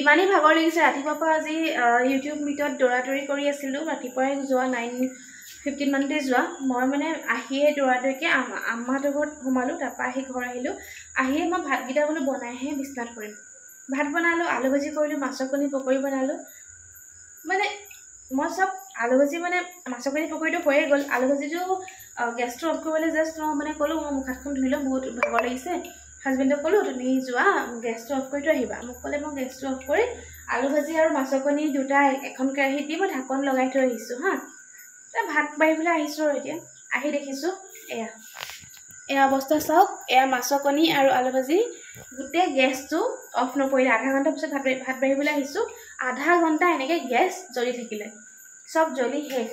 ইমানি ভাগৰ লাগিছে ৰাতিপুৱাৰ পৰা আজি YouTube মিটত দৌৰাদৌৰি কৰি আছিলোঁ ৰাতিপুৱাই যোৱা 9:15 মানতে যোৱা মই মানে আহিয়ে দৌৰাদৌৰিকে আম্মাটো ঘৰত ঘুমালো তাৰপা আহি ঘৰ আহিলো আহিয়ে মই ভাতগিটা বনো বনাইহে বিস্তাৰ কৰিম ভাত বনালো আলু ভাজি কৰিলো মাছৰ কণী পকৰি বনালো মানে মই সব আলু ভাজি মানে মাছৰ কণী পকৰিটো হৈ গল আলু ভাজিটো গেছটো অফ কৰিলে জাস্ট মানে কলো মই মুখখন ধুইলো বহুত ভাগৰ লাগিছে Husband of Polo, Nizua, guest of Kotohiba, Mokolemo guest of Kore, Aluvazir, Masakoni, Dutai, a conquer hit him at Hakon Logato Hisuha. The Hat Bibla Historia, I hid a Hisu, air. Air Bosta Sock, air Masakoni, Aru Aluvazi, good day guest to, of no poet, Akant of Hat Bibla Hisu, Adhaganta and again guest, Jolly Tickler. Sob Jolly Head.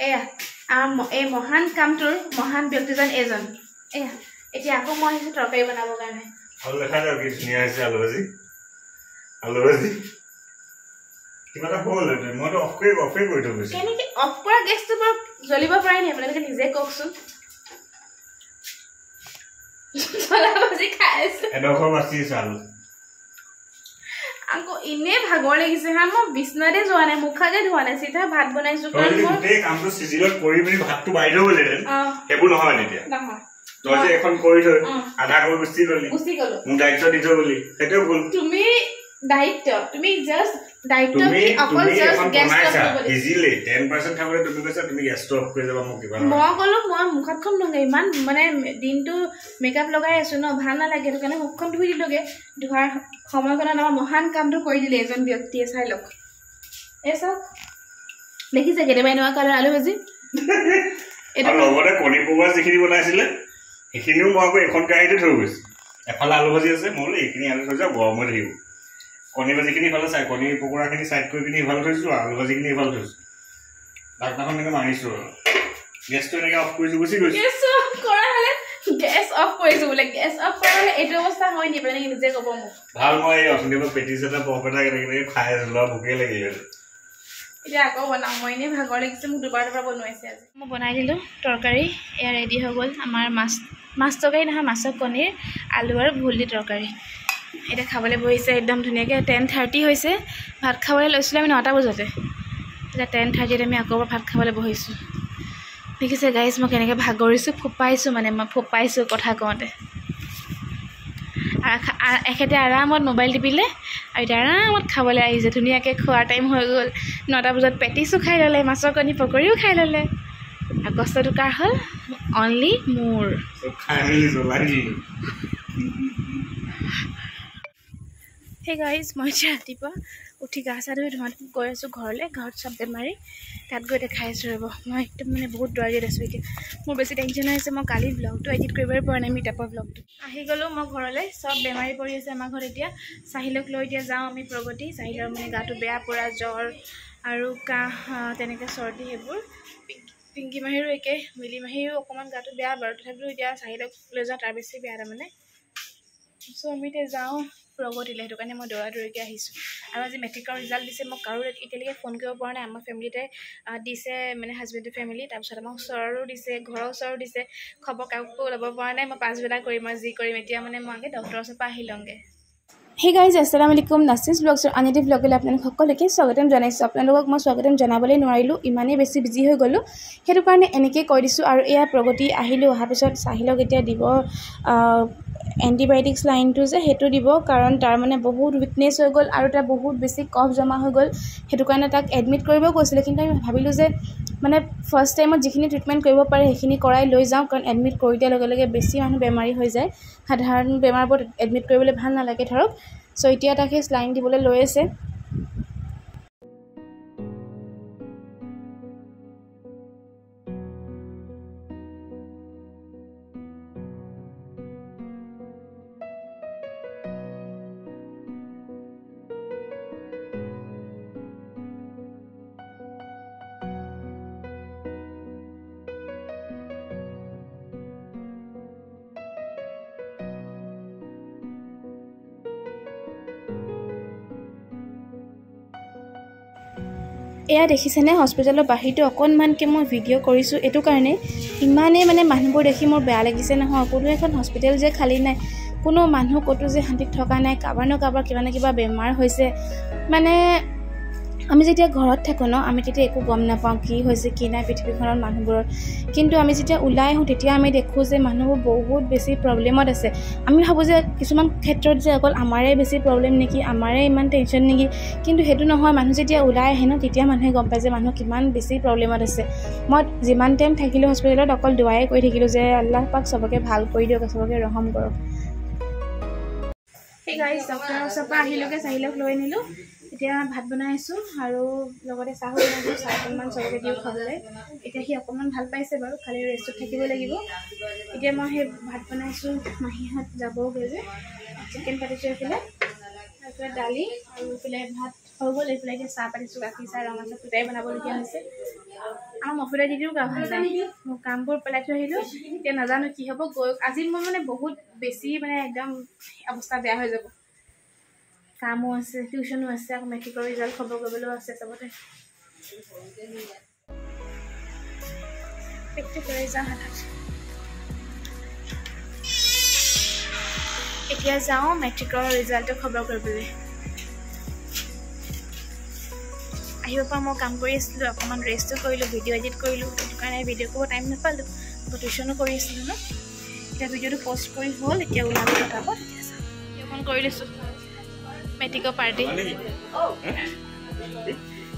Air, a Mohan come to Mohan Beautizan Azon. Air. It's a common to talk even about them. Alejandro gives me as a lozy. A lozy? You got a hole and a motor of quay or favorite of this. Can you get off for a guest to Zoliba Brian? I'm like a Zekoxu. And over my season. Uncle Ineb Hagoli is a ham of business one and Mukaded one and sit up had one as you can take Uncle Cicero for even have to buy double it. Hebunaholiday. Doje এখন কই ধর আধা কই বুঝি গলি মু দায়িত্ব দিছো বলি এটা ভুল তুমি দায়িত্ব তুমি জাস্ট দায়িত্ব তুমি অকল জাস্ট গ্যাস স্টপ করে ইজিলি 10% থাকলে তুমি কইছো তুমি গ্যাস স্টপ করে যাবা মু কিবা মু কলম মু মুখখন লগাই মান মানে দিনটো মেকআপ লগাই আছো ন ভাল না লাগে তো কেনে মুখখন ধুই দিলগে ধোয়ার সময় কোনা না মহান কামটো কই দিলে এজন ব্যক্তি এসাই লোক এসব দেখি যে গেরে মেনু কালার আলো বুঝি এটা লগরে কোনি পোবা দেখিবি বনাইছিলে এখিনি মাগো এখন গাইতে থৈছ এফাল আলু ভাজি আছে মল এখিনি আলু থৈ যা গৰম ৰহিব কণী ভাজিখিনি ফালে চাই কণী পকৰাখিনি সাইড কৰি কিনি ভাল থৈছো আলু ভাজিখিনি ভাল থৈছো ডাকনাখন নিকে মানিছো গেছটো নিকে অফ কৰি গুছি গৈছো গেছ অফ কৰা হলে গেছ অফ কৰিছো বলে গেছ অফ কৰা হলে এই অৱস্থা হয় নি মানে নিজে কব মু ভাল মই অথনিবা পেটিছটা পকৰা কিনে খাই যোৱা ভুকে লাগি গল এটা আকৌ বনাম মই নে ভাগৰ লাগিছে মোক দুবাৰ বনাইছে আজি মই বনাই দিলো তৰকাৰী এয়া ৰেডি হৈ গল আমাৰ মাছ Master again, her master conir, allure, bully trockery. It a cavalier is a dumb to neg 10:30, who say, but cavalier Islam not was at it. The 10:30 may cover part cavalier boys. Because a guy's mechanic of Hagorisu, Popaisu, and Popaisu, Kotakonte. I had a ram on mobile bill. I had a ram on cavalier is a tunic, who are time who not about petty so Kailale, master coni for Korea Kailale. A costa to Carhol, only more. So, Carhol is alive. Hey guys, my chatipa, Utigasa, don't go as a girl, got something married. That got a Kaiser. My boat driver this weekend. More basic engineers and Mokali vlog to edit Quiver for an meetup of vlog. Ahigolo Mokorole, so Bemari Polis and Magoretia, Sahilo Clodia Zami Progoti, Sahilo Megato Bea Pura Jor, Aruka, Tenica Sorti Hebrew. Pinky Mahiru, okay, Willie Mahiru, common got to be a bird, have you just I look closer at ABC Biaramane? So meet a Zao, Progotil, Tokanemo Dora, his. I was a metrical result, this is Mokaro, Italy, Fonco, born, I'm a family day, this man has been the family, Tamsaramo, Soro, this a gross or this a Copocapo, above one, I'm a Pasvilla, Korimazi, Korimetiam, and Market, Doctor Sapahilonge. Hey guys, Assalamu alaikum. Nasrin's vlogs or another vlog will happen. Khokkoleke, swagatam janai. So, apna logok ma swagatam janabole norailu. Imane besi busy hoy golo. Heru karone enike koi disu aru eya progoti ahilo hapisot sahilok etia dibo antibiotics line to je hetu dibo karon tar mane bahut weakness hoy gol aru ta bahut besi cough jama hoy gol. Hetu karone tak admit koribo koisile kintu ami bhabilu je mane first time jikhini treatment koribo pare hekhini korai loi jao karon admit kori dia loge loge besi manu bemari hoy jay. সাধারণ বেমার পর admit কৰিবলৈ ভাল নালাগে ধৰক so এতিয়া তাকে saline দিবলৈ লৈ আছে এয়া দেখিছেনে হস্পিটালৰ বাহিৰটো অকনমানকে মই ভিডিও কৰিছো এটো কাৰণে ইমানে মানে মানুহবোৰ দেখি মোৰ বেয়া লাগিছে নহয় কোনো এখন হস্পিটাল যে খালি নাই কোনো মানুহ কতো যে শান্তিত থকা নাই, কাৰোবাৰ ন কাৰোবাৰ কিবা না কিবা বেমাৰ হৈছে। মানে আমি যেতিয়া ঘৰত থাকো ন, আমি তেতিয়া একো গম নাপাওঁ কি হৈছে কি নাই পৃথিৱীখনৰ মানুহবোৰৰ, কিন্তু আমি যেতিয়া ওলাই আহোঁ তেতিয়া আমি দেখোঁ যে মানুহবোৰ বহুত বেছি প্ৰব্লেমত আছে। আমি ভাবোঁ যে কিছুমান ক্ষেত্ৰত যে অকল আমাৰে বেছি প্ৰব্লেম নেকি, আমাৰে ইমান টেনশ্যন নেকি, কিন্তু সেইটো নহয়। মানুহ যেতিয়া ওলাই আহে ন তেতিয়া মানুহে গম পায় যে মানুহ কিমান বেছি প্ৰব্লেমত আছে। মই যিমান টাইম থাকিলোঁ হস্পিটেলত অকল দুৱাই কৈ থাকিলোঁ যে আল্লাহ পাক চবকে ভাল কৰি দিয়ক, চবকে ৰহম কৰক। ডক্টৰৰ ওচৰৰ পৰা আহিলোঁগৈ, চাহিলক লৈ আনিলোঁ। এতিয়া ভাত বনাই আছোঁ আৰু লগতে চাহো বনাইছোঁ, চাহ অকণমান চবকে দিওঁ খাবলৈ। এতিয়া সি অকণমান ভাল পাইছে বাৰু, খালি ৰেষ্টত থাকিব লাগিব। এতিয়া মই সেই ভাত বনাইছোঁ, মাহীহঁত যাবগৈ যে চিকেন পাতিছোঁ এইফালে, তাৰপিছত দালি আৰু এইফালে ভাত হৈ গ'ল। এইফালে এতিয়া চাহ পাতিছোঁ, গাখীৰ চাহ ৰঙা চাহ দুটাই বনাবলগীয়া হৈছে। আৰু মছলা দি দিওঁ কাম নাই, মোৰ কামবোৰ পেলাই থৈ আহিলোঁ। এতিয়া নাজানো কি হ'ব গৈ, আজি মোৰ মানে বহুত বেছি মানে একদম অৱস্থা বেয়া হৈ যাব। কামো আছে, টিউশ্যনো আছে, আকৌ মেট্ৰিকৰ ৰিজাল্ট খবৰ কৰিবলৈও আছে, চবতে এতিয়া যাওঁ মেট্ৰিকৰ ৰিজাল্টৰ খবৰ কৰিবলৈ। আহিব পৰা মই কাম কৰি আছিলোঁ, অকণমান ৰেষ্টো কৰিলোঁ, ভিডিঅ' এডিট কৰিলোঁ, সেইটো কাৰণে ভিডিঅ' কৰিব টাইম নাপালোঁ। টিউশ্যনো কৰি আছিলোঁ ন, এতিয়া ভিডিঅ'টো প'ষ্ট কৰি হ'ল। এতিয়া ওলাব কাপত ফোন কৰি লৈছোঁ। মেট্ৰিকৰ পাৰ্টি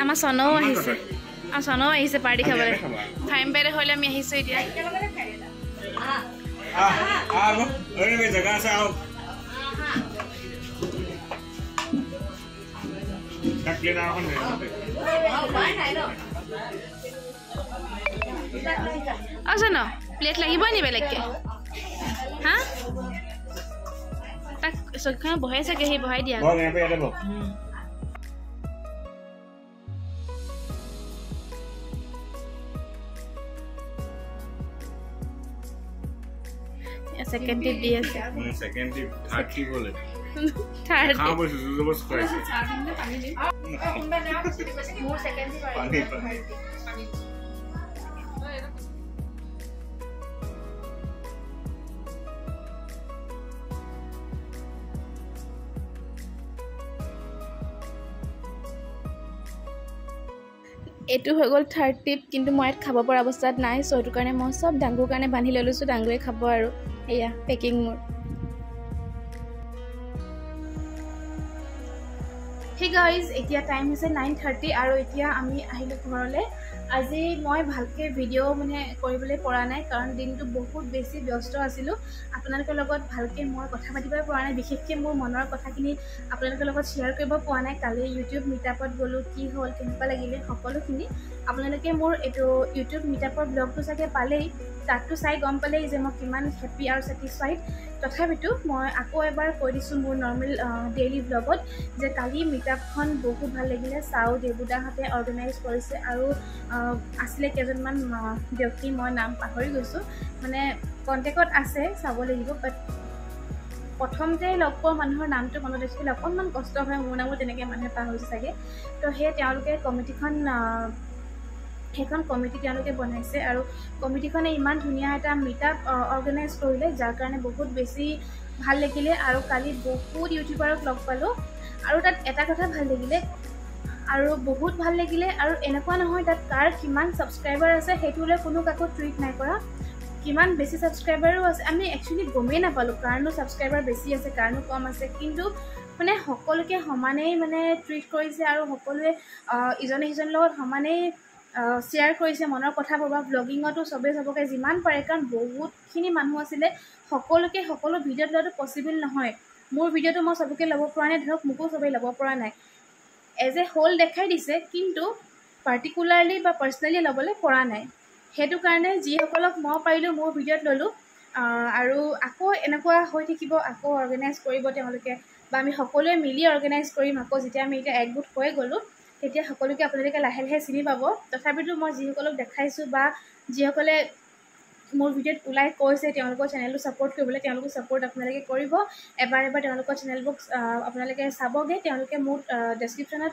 আমাৰ চনও আহিছে, আৰু চনও আহিছে পাৰ্টি খাবলৈ। ফাইম বেড হ'লে আমি আহিছোঁ। এতিয়া আৰু চন প্লেট লাগিব নি বেলেগকৈ? হা তাক চকীখন বহাই চাগে, সি বহাই দিয়া। এইটো হৈ গ'ল থাৰ্ড টিপ, কিন্তু মই ইয়াত খাব পৰা অৱস্থাত নাই, চ' সেইটো কাৰণে মই চব ডাঙুৰ কাৰণে বান্ধি লৈ লৈছোঁ, ডাঙুৰে খাব আৰু। এয়া পেকিং মোৰ। হে গাইজ, এতিয়া টাইম হৈছে 9:30 আৰু এতিয়া আমি আহিলোঁ ঘৰলৈ। আজি মই ভালকৈ ভিডিঅ' মানে কৰিবলৈ পৰা নাই, কাৰণ দিনটো বহুত বেছি ব্যস্ত আছিলোঁ। আপোনালোকৰ লগত ভালকৈ মই কথা পাতিব পৰা নাই, বিশেষকৈ মোৰ মনৰ কথাখিনি আপোনালোকৰ লগত শ্বেয়াৰ কৰিব পৰা নাই। কালি ইউটিউব মিটআপত গ'লোঁ, কি হ'ল, কেনেকুৱা লাগিলে সকলোখিনি আপোনালোকে মোৰ এইটো ইউটিউব মিটআপৰ ব্লগটো চাগে পালেই, তাততো চাই গম পালেই যে মই কিমান হেপি আৰু ছেটিছফাইড। তথাপিতো মই আকৌ এবাৰ কৈ দিছোঁ মোৰ নৰ্মেল ডেইলি ব্লগত যে কালি মিটআপখন বহুত ভাল লাগিলে। চাও দেবুদাহঁতে অৰ্গেনাইজ কৰিছে আৰু আছিলে কেইজনমান ব্যক্তি, মই নাম পাহৰি গৈছোঁ, মানে কণ্টেক্টত আছে, চাব লাগিব। বাট প্ৰথমতে লগ পোৱা মানুহৰ নামটো মনত ৰাখিবলৈ অকণমান কষ্ট হয়, মোৰ নামো তেনেকৈ মানুহে পাহৰিছে চাগে। তো সেয়ে তেওঁলোকে সেইখন কমিটি তেওঁলোকে বনাইছে আৰু কমিটিখনে ইমান ধুনীয়া এটা মিটআপ অৰ্গেনাইজ কৰিলে, যাৰ কাৰণে বহুত বেছি ভাল লাগিলে। আৰু কালি বহুত ইউটিউবাৰক লগ পালোঁ আৰু তাত এটা কথা ভাল লাগিলে আৰু বহুত ভাল লাগিলে, আৰু এনেকুৱা নহয় তাত কাৰ কিমান ছাবস্ক্ৰাইবাৰ আছে সেইটো লৈ কোনো কাকো টুইট নাই কৰা, কিমান বেছি ছাবস্ক্ৰাইবাৰো আছে আমি একচুৱেলি গমেই নাপালোঁ, কাৰণো ছাবস্ক্ৰাইবাৰ বেছি আছে কাৰণো কম আছে, কিন্তু মানে সকলোকে সমানেই মানে টুইট কৰিছে আৰু সকলোৱে ইজনে সিজনৰ লগত সমানেই শ্বেয়াৰ কৰিছে মনৰ কথাবোৰ। বা ব্লগিঙতো চবেই চবকে যিমান পাৰে, কাৰণ বহুতখিনি মানুহ আছিলে, সকলোকে সকলো ভিডিঅ'ত লোৱাটো পচিবল নহয়। মোৰ ভিডিঅ'টো মই চবকে ল'ব পৰা নাই, ধৰক মোকো চবেই ল'ব পৰা নাই, এজ এ হোল দেখাই দিছে, কিন্তু পাৰ্টিকুলাৰলি বা পাৰ্চনেলি ল'বলৈ পৰা নাই। সেইটো কাৰণে যিসকলক মই পাৰিলোঁ মোৰ ভিডিঅ'ত ল'লোঁ, আৰু আকৌ এনেকুৱা হৈ থাকিব, আকৌ অৰ্গেনাইজ কৰিব তেওঁলোকে, বা আমি সকলোৱে মিলি অৰ্গেনাইজ কৰিম। আকৌ যেতিয়া আমি এতিয়া একগোট হৈ গ'লোঁ তেতিয়া সকলোকে আপোনালোকে লাহে লাহে চিনি পাব। তথাপিতো মই যিসকলক দেখাইছোঁ বা যিসকলে মোৰ ভিডিঅ'ত ওলাই কৈছে তেওঁলোকৰ চেনেলটো ছাপৰ্ট কৰিবলৈ, তেওঁলোকক ছাপৰ্ট আপোনালোকে কৰিব। এবাৰ তেওঁলোকৰ চেনেলবোৰ আপোনালোকে চাবগৈ। তেওঁলোকে মোৰ ডেছক্ৰিপশ্যনত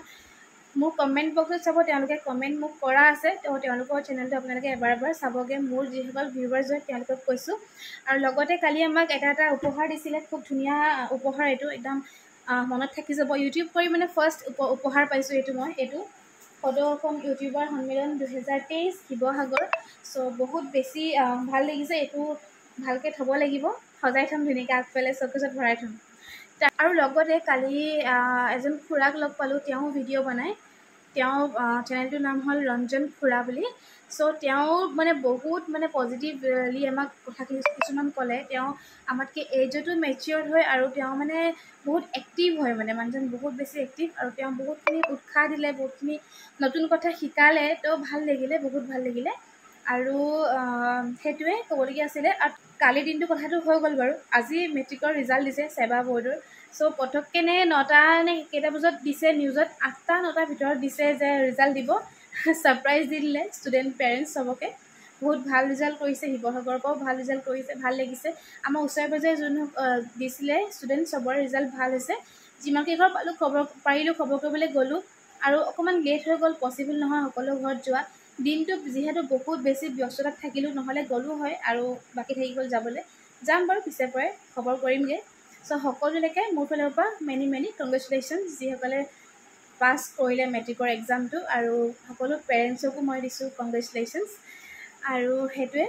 মোৰ কমেন্ট বক্সত চাব তেওঁলোকে কমেন্ট মোক কৰা আছে তো তেওঁলোকৰ চেনেলটো আপোনালোকে এবাৰ চাবগে মোৰ যিসকল ভিউয়াৰ্স হয় তেওঁলোকক কৈছো আৰু লগতে কালি আমাক এটা উপহাৰ দিছিলে খুব ধুনিয়া উপহাৰ এটো একদম মনত থাকি যাব ইউটিউব কৰি মানে ফাৰ্স্ট উপহাৰ পাইছো এটো মই এটো ফটোকম ইউটিউবাৰ সন্মিলন 2023 শিবহাগৰ সো বহুত বেছি ভাল লাগিছে এটো ভালকে থব লাগিব সজাই থম ধুনিয়া আগফালে চকচত ভৰাই থম আৰু লগতে কালি এজন খুৰাক লগ পালো তেওঁ ভিডিও বনাই তেওঁ চেনেলটোৰ নাম হল ৰঞ্জন খুৰা বুলি সো তেওঁ মানে বহুত মানে পজিটিভলি আমাক কথাখিনি কিছুমান কলে তেওঁ আমাতকে এজটো মেচিউৰ হয় আৰু তেওঁ মানে বহুত এক্টিভ হয় মানে মানুহজন বহুত বেছি এক্টিভ আৰু তেওঁ বহুতখিনি উৎসাহ দিলে বহুতখিনি নতুন কথা শিকালে তো ভাল লাগিলে বহুত ভাল লাগিলে আৰু হেতুৱে কবলগি আছিলে কালি দিনটো কথাটো হৈ গল বাৰু আজি মেট্ৰিকৰ ৰিজাল্ট দিছে সেবা বৰ্ডৰ সো পটককেনে 9টা নে কেটা বজত দিছে নিউজত 8টা 9টা ভিতৰত দিছে যে ৰিজাল্ট দিব সাৰপ্ৰাইজ দিলে স্টুডেন্ট পেৰেন্টছ সবকে বহুত ভাল ৰিজাল্ট কৰিছে হিবহগৰ পৰা ভাল ৰিজাল্ট কৰিছে ভাল লাগিছে আমাৰ ওচৰে পাজৰে যোন দিছিলে স্টুডেন্ট সবৰ ৰিজাল্ট ভাল হৈছে যিমানকে ঘৰ পালো খবৰ পাৰিলো খবৰ কৰিবলৈ গলো আৰু অকমান লেট হৈ গল পসিবল নহয় সকলো ঘৰত যোৱা দিনটো যেহেতু বহুত বেছি ব্যস্ততা থাকিলো নহলে গলো হয় আৰু বাকি থাকি গল যাবলে যাম বাৰু পিছে পৰে খবৰ কৰিমগে সো সকলোলৈকে মোৰ ফালৰ পৰা মেনি মেনি কংগ্ৰেচুলেশনস যিসকলে পাস কৰিলে মেট্ৰিকৰ এক্সামটো আৰু সকলো পেৰেন্টছকো মই দিছো কংগ্ৰেচুলেশনস আৰু হেতুৱে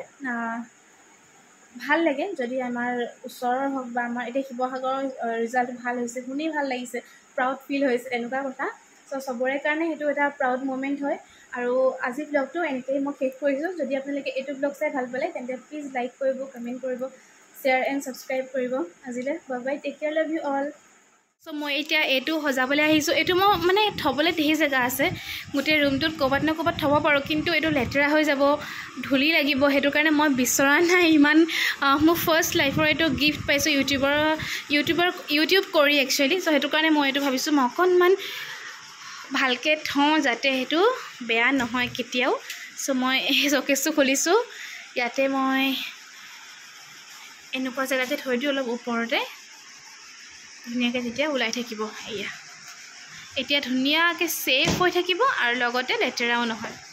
ভাল লাগে যদি আমাৰ ওচৰৰ হক বা আমাৰ এটা শিবহাগৰ ৰিজাল্ট ভাল হৈছে শুনি ভাল লাগিছে প্ৰাউড ফিল হৈছে এনেকুৱা কথা সো সবৰে কাৰণে হেতু এটা প্ৰাউড মোমেন্ট হয় আৰু আজি ব্লগটো এনেকৈ মই শেষ কৰিছো যদি আপোনালোকে এটো ব্লগ চাই ভাল পালে তেন্তে প্লিজ লাইক কৰিব কমেন্ট কৰিব শেয়াৰ এন্ড সাবস্ক্ৰাইব কৰিব আজিলে bye bye take care love you all so মই এটা এটো হজাবলে আহিছো এটো মই মানে থবলে দেহি জায়গা আছে গুটে রুমটোত কবাত না কবাত থব পাৰো কিন্তু এটো লেটৰা হৈ যাব ধুলি লাগিব হেতু কাৰণে মই বিচৰা নাই ইমান মই ফাৰ্স্ট লাইফৰ এটো গিফট পাইছো ইউটিউব কৰি একচুয়ালি সো হেতু কাৰণে মই এটো ভাবিছো মকন মান ভালকে থওঁ যাতে হেতু বেয়া নহয় কিতিয়াও সো মই এই জকেছটো খুলিছো ইয়াতে মই এনেকুৱা জায়গাতে থৈ দিও অলপ ওপৰতে ধুনিয়াকে যেতিয়া উলাই থাকিব এয়া এতিয়া ধুনিয়াকে সেভ হৈ থাকিব আৰু লগতে লেটেৰাও নহয়